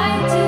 I do.